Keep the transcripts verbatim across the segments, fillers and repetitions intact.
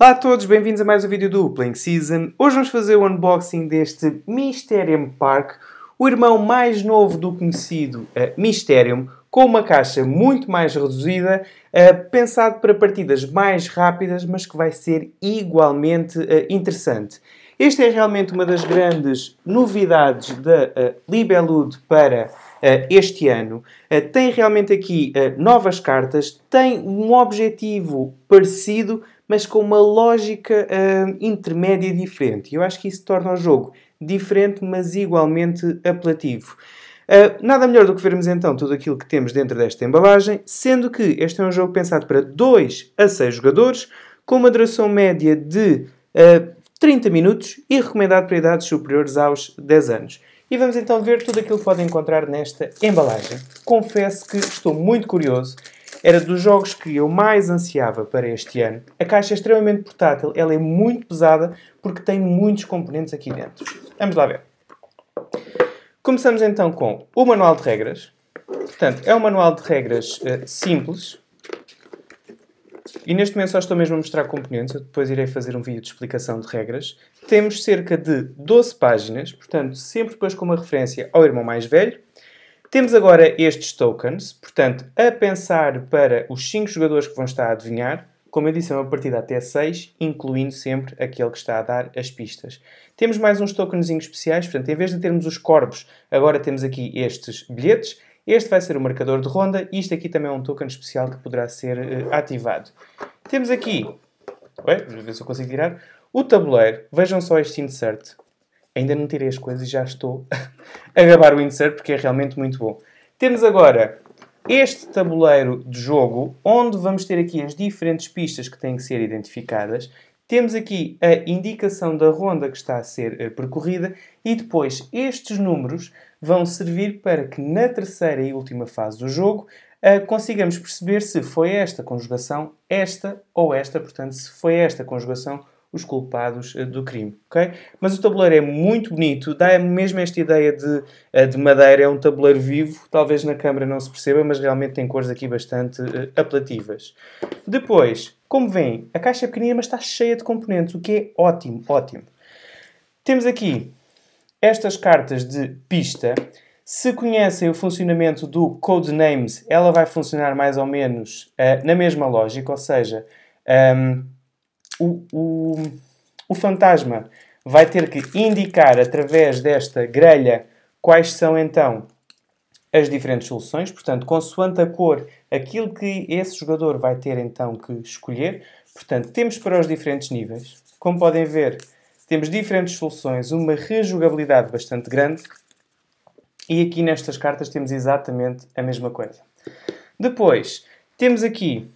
Olá a todos, bem-vindos a mais um vídeo do Playing Season. Hoje vamos fazer o unboxing deste Mysterium Park, o irmão mais novo do conhecido uh, Mysterium, com uma caixa muito mais reduzida, uh, pensado para partidas mais rápidas, mas que vai ser igualmente uh, interessante. Esta é realmente uma das grandes novidades da uh, Libellud para uh, este ano. Uh, tem realmente aqui uh, novas cartas, tem um objetivo parecido, mas com uma lógica uh, intermédia diferente. Eu acho que isso torna o jogo diferente, mas igualmente apelativo. Uh, nada melhor do que vermos então tudo aquilo que temos dentro desta embalagem, sendo que este é um jogo pensado para dois a seis jogadores, com uma duração média de uh, trinta minutos e recomendado para idades superiores aos dez anos. E vamos então ver tudo aquilo que podem encontrar nesta embalagem. Confesso que estou muito curioso. Era dos jogos que eu mais ansiava para este ano. A caixa é extremamente portátil, ela é muito pesada porque tem muitos componentes aqui dentro. Vamos lá ver. Começamos então com o manual de regras. Portanto, é um manual de regras uh, simples. E neste momento só estou mesmo a mostrar componentes, eu depois irei fazer um vídeo de explicação de regras. Temos cerca de doze páginas, portanto, sempre depois com uma referência ao irmão mais velho. Temos agora estes tokens, portanto, a pensar para os cinco jogadores que vão estar a adivinhar. Como eu disse, é uma partida até seis, incluindo sempre aquele que está a dar as pistas. Temos mais uns tokenzinhos especiais, portanto, em vez de termos os corvos, agora temos aqui estes bilhetes. Este vai ser o marcador de ronda e isto aqui também é um token especial que poderá ser uh, ativado. Temos aqui, ué, vamos ver se eu consigo tirar, o tabuleiro. Vejam só este insert. Ainda não tirei as coisas e já estou a gravar o insert porque é realmente muito bom. Temos agora este tabuleiro de jogo, onde vamos ter aqui as diferentes pistas que têm que ser identificadas. Temos aqui a indicação da ronda que está a ser percorrida e depois estes números vão servir para que na terceira e última fase do jogo consigamos perceber se foi esta conjugação, esta ou esta, portanto, se foi esta conjugação os culpados do crime, ok? Mas o tabuleiro é muito bonito, dá mesmo esta ideia de, de madeira, é um tabuleiro vivo, talvez na câmara não se perceba, mas realmente tem cores aqui bastante uh, apelativas. Depois, como veem, a caixa é pequenina, mas está cheia de componentes, o que é ótimo, ótimo. Temos aqui estas cartas de pista. Se conhecem o funcionamento do Codenames, ela vai funcionar mais ou menos uh, na mesma lógica, ou seja, um, O, o, o fantasma vai ter que indicar através desta grelha quais são então as diferentes soluções, portanto, consoante a cor, aquilo que esse jogador vai ter então que escolher. Portanto, temos para os diferentes níveis. Como podem ver, temos diferentes soluções, uma rejogabilidade bastante grande e aqui nestas cartas temos exatamente a mesma coisa. Depois, temos aqui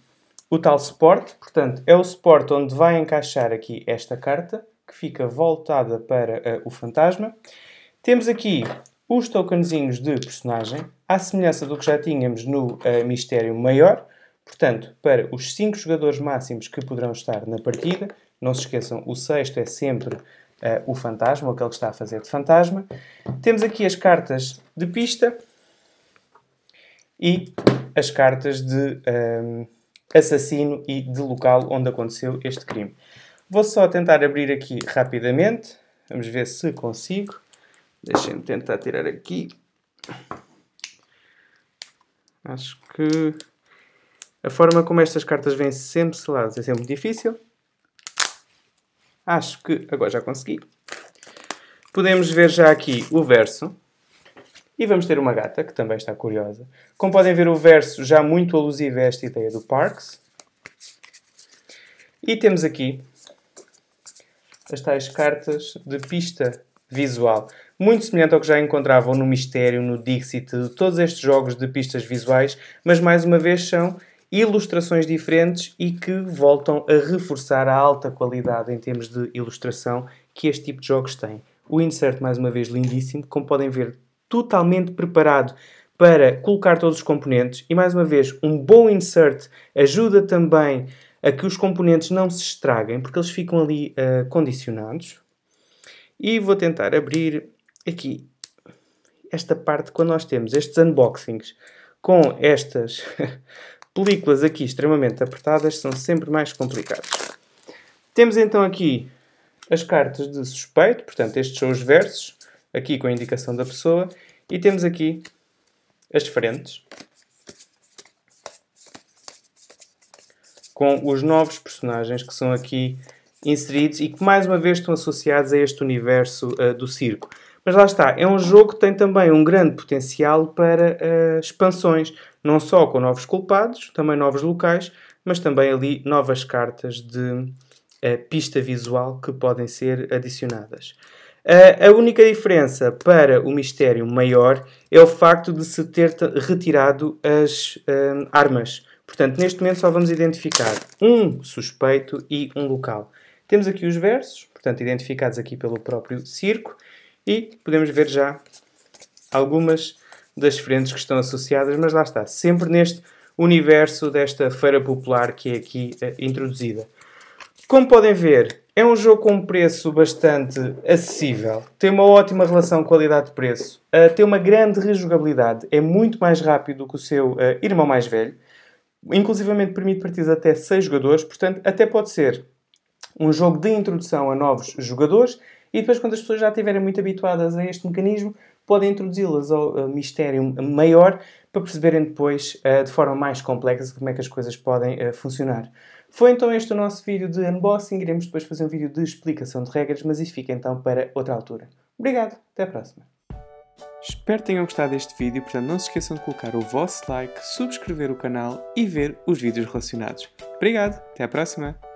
o tal suporte, portanto, é o suporte onde vai encaixar aqui esta carta, que fica voltada para uh, o fantasma. Temos aqui os tokenzinhos de personagem, à semelhança do que já tínhamos no uh, Mistério Maior, portanto, para os cinco jogadores máximos que poderão estar na partida. Não se esqueçam, o sexto é sempre uh, o fantasma, ou aquele que está a fazer de fantasma. Temos aqui as cartas de pista e as cartas de Um, assassino e de local onde aconteceu este crime. Vou só tentar abrir aqui rapidamente. Vamos ver se consigo. Deixem-me tentar tirar aqui. Acho que a forma como estas cartas vêm sempre seladas é sempre difícil. Acho que agora já consegui. Podemos ver já aqui o verso. E vamos ter uma gata, que também está curiosa. Como podem ver, o verso já muito alusivo a esta ideia do Parks. E temos aqui as tais cartas de pista visual. Muito semelhante ao que já encontravam no Mystério, no Dixit, todos estes jogos de pistas visuais, mas mais uma vez são ilustrações diferentes e que voltam a reforçar a alta qualidade em termos de ilustração que este tipo de jogos tem. O insert, mais uma vez, lindíssimo. Como podem ver, totalmente preparado para colocar todos os componentes e, mais uma vez, um bom insert ajuda também a que os componentes não se estraguem, porque eles ficam ali uh, condicionados. E vou tentar abrir aqui esta parte quando nós temos estes unboxings com estas películas aqui extremamente apertadas, são sempre mais complicados. Temos então aqui as cartas de suspeito, portanto estes são os versos, aqui com a indicação da pessoa, e temos aqui as frentes com os novos personagens que são aqui inseridos e que mais uma vez estão associados a este universo uh, do circo. Mas lá está, é um jogo que tem também um grande potencial para uh, expansões, não só com novos culpados, também novos locais, mas também ali novas cartas de uh, pista visual que podem ser adicionadas. Uh, a única diferença para o mistério maior é o facto de se ter retirado as uh, armas. Portanto, neste momento só vamos identificar um suspeito e um local. Temos aqui os versos, portanto, identificados aqui pelo próprio circo, e podemos ver já algumas das frentes que estão associadas, mas lá está, sempre neste universo desta feira popular que é aqui eh, introduzida. Como podem ver, é um jogo com um preço bastante acessível, tem uma ótima relação qualidade-preço, uh, tem uma grande rejogabilidade, é muito mais rápido do que o seu uh, irmão mais velho, inclusivamente permite partidas até seis jogadores, portanto até pode ser um jogo de introdução a novos jogadores e depois quando as pessoas já estiverem muito habituadas a este mecanismo podem introduzi-las ao mistério maior para perceberem depois de forma mais complexa como é que as coisas podem funcionar. Foi então este o nosso vídeo de unboxing, iremos depois fazer um vídeo de explicação de regras, mas isso fica então para outra altura. Obrigado, até à próxima! Espero que tenham gostado deste vídeo, portanto não se esqueçam de colocar o vosso like, subscrever o canal e ver os vídeos relacionados. Obrigado, até à próxima!